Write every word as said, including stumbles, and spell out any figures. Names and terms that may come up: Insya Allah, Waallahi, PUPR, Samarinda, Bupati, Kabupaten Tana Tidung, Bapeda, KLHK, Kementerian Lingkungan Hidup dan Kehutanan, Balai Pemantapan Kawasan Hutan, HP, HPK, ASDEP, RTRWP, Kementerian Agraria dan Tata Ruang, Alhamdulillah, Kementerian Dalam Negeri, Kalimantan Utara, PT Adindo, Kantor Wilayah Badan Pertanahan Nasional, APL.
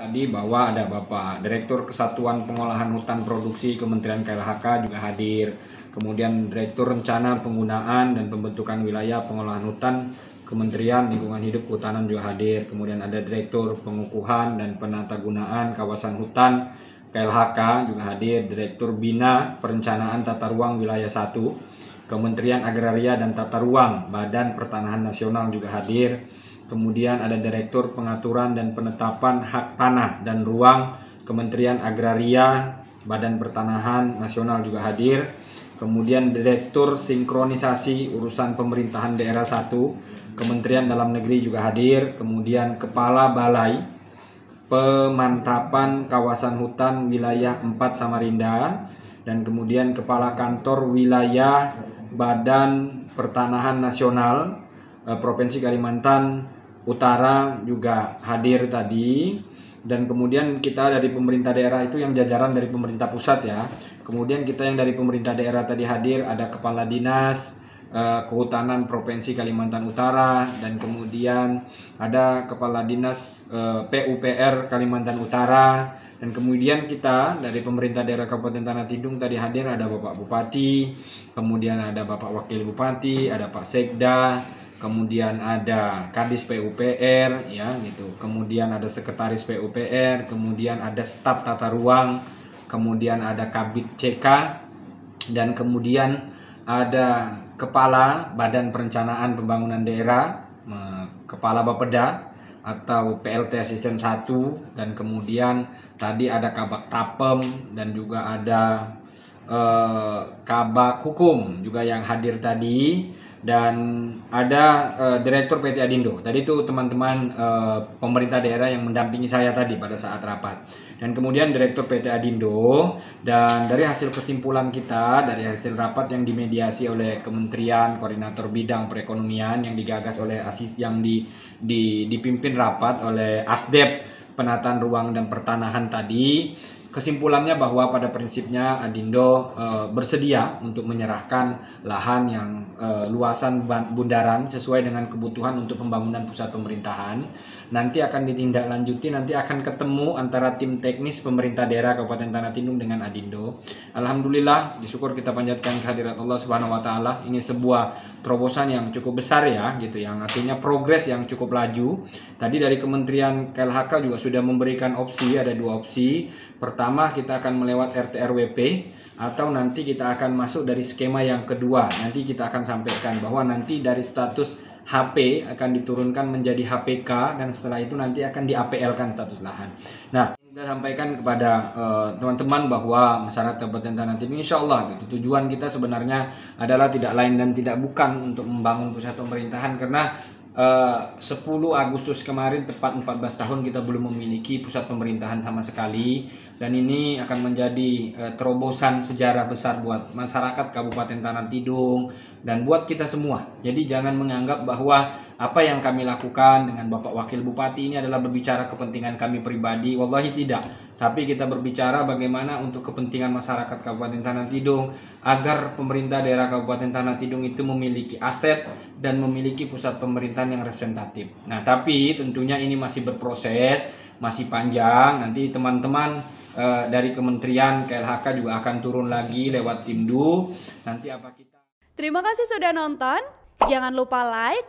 tadi bahwa ada Bapak Direktur Kesatuan Pengolahan Hutan Produksi Kementerian K L H K juga hadir, kemudian Direktur Rencana Penggunaan dan Pembentukan Wilayah Pengolahan Hutan Kementerian Lingkungan Hidup Kehutanan juga hadir, kemudian ada Direktur Pengukuhan dan Penatagunaan Kawasan Hutan K L H K juga hadir, Direktur Bina Perencanaan Tata Ruang Wilayah satu, Kementerian Agraria dan Tata Ruang, Badan Pertanahan Nasional juga hadir, kemudian ada Direktur Pengaturan dan Penetapan Hak Tanah dan Ruang, Kementerian Agraria, Badan Pertanahan Nasional juga hadir, kemudian Direktur Sinkronisasi Urusan Pemerintahan Daerah satu, Kementerian Dalam Negeri juga hadir, kemudian Kepala Balai Pemantapan Kawasan Hutan Wilayah empat Samarinda, dan kemudian Kepala Kantor Wilayah Badan Pertanahan Nasional eh, Provinsi Kalimantan Utara juga hadir tadi. Dan kemudian kita dari pemerintah daerah itu yang jajaran dari pemerintah pusat ya, kemudian kita yang dari pemerintah daerah tadi hadir, ada Kepala Dinas Kehutanan Provinsi Kalimantan Utara, dan kemudian ada Kepala Dinas P U P R Kalimantan Utara, dan kemudian kita dari pemerintah daerah Kabupaten Tana Tidung tadi hadir ada Bapak Bupati, kemudian ada Bapak Wakil Bupati, ada Pak Sekda, kemudian ada Kadis P U P R ya gitu, kemudian ada Sekretaris P U P R, kemudian ada Staf Tata Ruang, kemudian ada Kabid C K, dan kemudian ada Kepala Badan Perencanaan Pembangunan Daerah, Kepala Bapeda atau P L T Asisten satu, dan kemudian tadi ada Kabak Tapem dan juga ada eh, Kabak Hukum juga yang hadir tadi, dan ada eh, Direktur P T Adindo. Tadi itu teman-teman eh, pemerintah daerah yang mendampingi saya tadi pada saat rapat, dan kemudian Direktur P T Adindo. Dan dari hasil kesimpulan kita, dari hasil rapat yang dimediasi oleh Kementerian Koordinator Bidang Perekonomian yang digagas oleh asis yang di, di, dipimpin rapat oleh ASDEP Penataan Ruang dan Pertanahan tadi, kesimpulannya bahwa pada prinsipnya Adindo e, bersedia untuk menyerahkan lahan yang e, luasan bundaran sesuai dengan kebutuhan untuk pembangunan pusat pemerintahan. Nanti akan ditindaklanjuti, nanti akan ketemu antara tim teknis pemerintah daerah Kabupaten Tana Tidung dengan Adindo. Alhamdulillah, disyukur kita panjatkan kehadirat Allah Subhanahu wa taala. Ini sebuah terobosan yang cukup besar ya, gitu, yang artinya progres yang cukup laju. Tadi dari Kementerian K L H K juga sudah memberikan opsi, ada dua opsi. Pertama, kita akan melewat R T R W P, atau nanti kita akan masuk dari skema yang kedua. Nanti kita akan sampaikan bahwa nanti dari status H P akan diturunkan menjadi H P K, dan setelah itu nanti akan di A P L kan status lahan. Nah, kita sampaikan kepada teman-teman uh, bahwa masyarakat Kabupaten Tana Tidung insya Allah gitu, tujuan kita sebenarnya adalah tidak lain dan tidak bukan untuk membangun pusat pemerintahan, karena Uh, sepuluh Agustus kemarin tepat empat belas tahun kita belum memiliki pusat pemerintahan sama sekali, dan ini akan menjadi uh, terobosan sejarah besar buat masyarakat Kabupaten Tana Tidung dan buat kita semua. Jadi jangan menganggap bahwa apa yang kami lakukan dengan Bapak Wakil Bupati ini adalah berbicara kepentingan kami pribadi, wallahi tidak. Tapi kita berbicara bagaimana untuk kepentingan masyarakat Kabupaten Tana Tidung, agar pemerintah daerah Kabupaten Tana Tidung itu memiliki aset dan memiliki pusat pemerintahan yang representatif. Nah, tapi tentunya ini masih berproses, masih panjang. Nanti teman-teman eh, dari Kementerian K L H K juga akan turun lagi lewat Timdu. Nanti apa kita... Terima kasih sudah nonton. Jangan lupa like,